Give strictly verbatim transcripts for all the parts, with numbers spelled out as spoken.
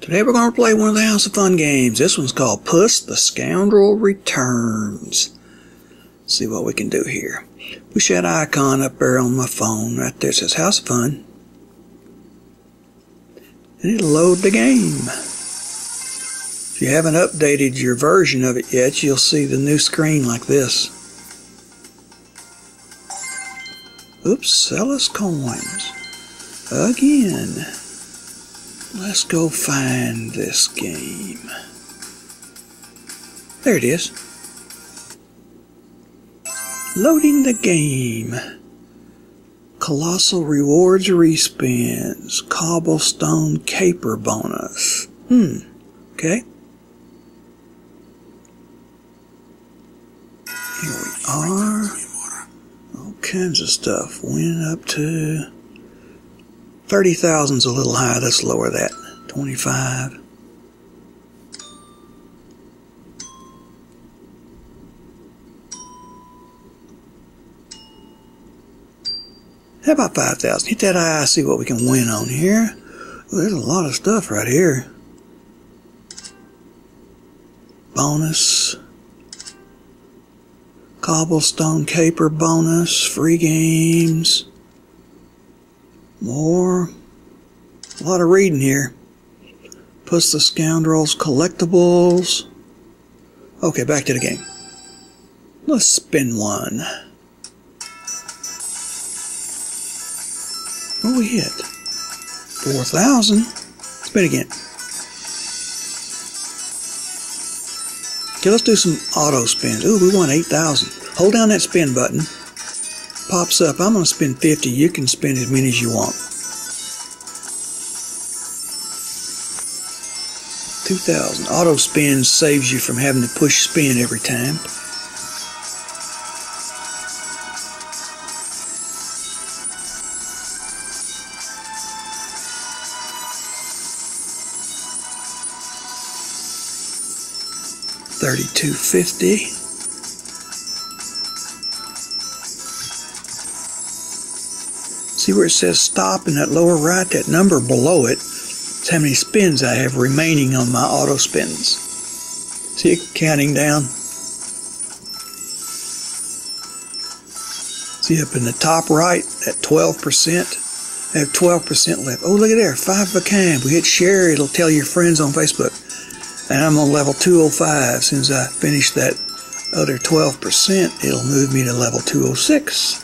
Today we're going to play one of the House of Fun games. This one's called Puss the Scoundrel Returns. Let's see what we can do here. Push that icon up there on my phone. Right there, it says House of Fun. And it'll load the game. If you haven't updated your version of it yet, you'll see the new screen like this. Oops, sell us coins. Again. Let's go find this game. There it is. Loading the game. Colossal rewards respins. Cobblestone caper bonus. Hmm. Okay. Here we are. All kinds of stuff. Went up to... thirty thousand's a little high. Let's lower that. twenty-five. How about five thousand? Hit that eye, see what we can win on here. Ooh, there's a lot of stuff right here. Bonus. Cobblestone caper bonus. Free games. More. A lot of reading here. Puss the Scoundrel's collectibles. Okay, back to the game. Let's spin one. What we hit? four thousand. Spin again. Okay, let's do some auto spins. Ooh, we won eight thousand. Hold down that spin button. Pops up. I'm going to spend fifty. You can spend as many as you want. two thousand. Auto spin saves you from having to push spin every time. thirty-two fifty. See where it says stop in that lower right, that number below it. That's how many spins I have remaining on my auto spins. See it counting down? See up in the top right, that twelve percent. I have twelve percent left. Oh, look at there, five of a kind. We hit share, it'll tell your friends on Facebook. And I'm on level two oh five. As soon as I finish that other twelve percent, it'll move me to level two oh six.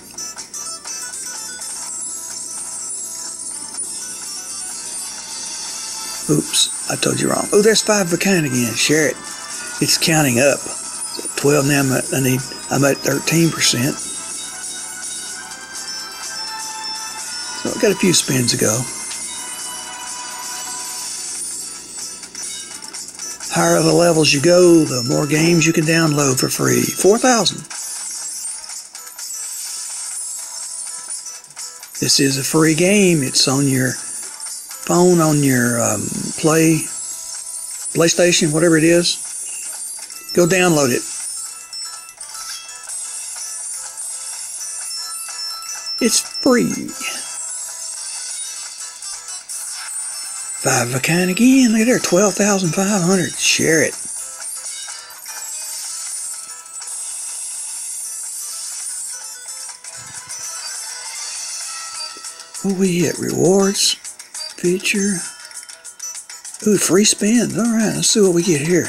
Oops, I told you wrong. Oh, there's five of a kind again. Share it. It's counting up. So twelve now. I'm at, I need. I'm at thirteen percent. So I've got a few spins to go. Higher the levels you go, the more games you can download for free. Four thousand. This is a free game. It's on your phone, on your um, play, PlayStation, whatever it is. Go download it. It's free. Five of a kind again. Look at there, twelve thousand five hundred. Share it. What we hit? Rewards. Feature. Ooh, free spins. All right, let's see what we get here.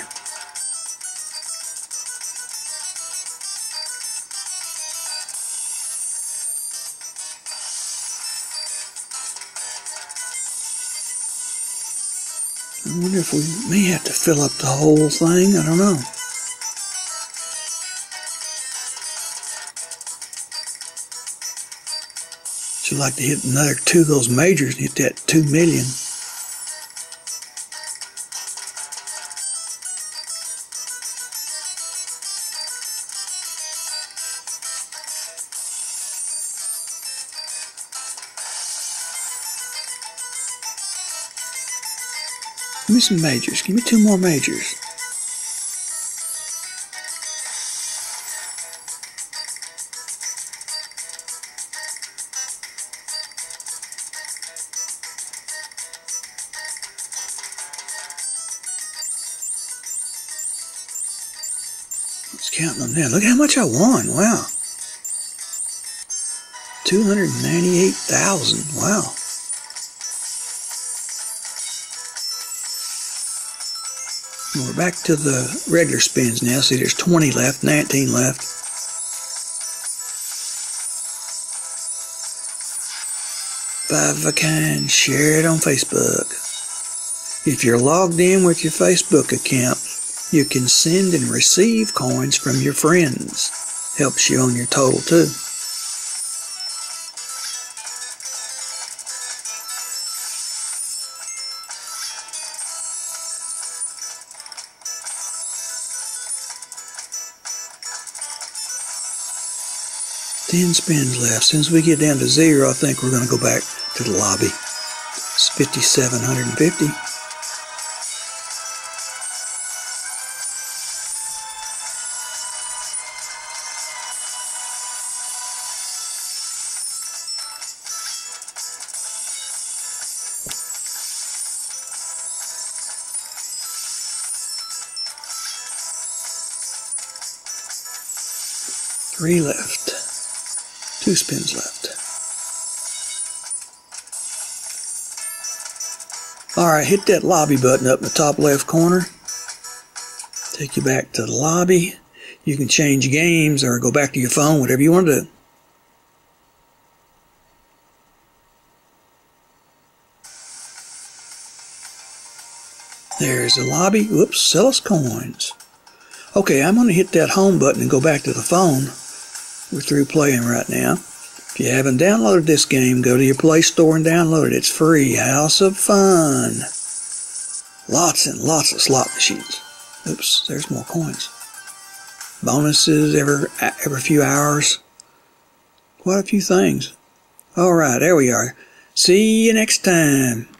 I wonder if we may have to fill up the whole thing. I don't know. I'd like to hit another two of those majors and hit that two million. Give me some majors. Give me two more majors. Let's count them down. Look how much I won. Wow. two hundred ninety-eight thousand. Wow. And we're back to the regular spins now. See, there's twenty left, nineteen left. Five of a kind. Share it on Facebook. If you're logged in with your Facebook account, you can send and receive coins from your friends. Helps you on your total too. ten spins left. Since we get down to zero, I think we're going to go back to the lobby. It's fifty-seven fifty. Three left. Two spins left. Alright, hit that lobby button up in the top left corner. Take you back to the lobby. You can change games or go back to your phone, whatever you want to do. There's the lobby. Whoops, sell us coins. Okay, I'm going to hit that home button and go back to the phone. We're through playing right now. If you haven't downloaded this game, go to your Play Store and download it. It's free. House of Fun. Lots and lots of slot machines. Oops, there's more coins. Bonuses every, every few hours. Quite a few things. All right, there we are. See you next time.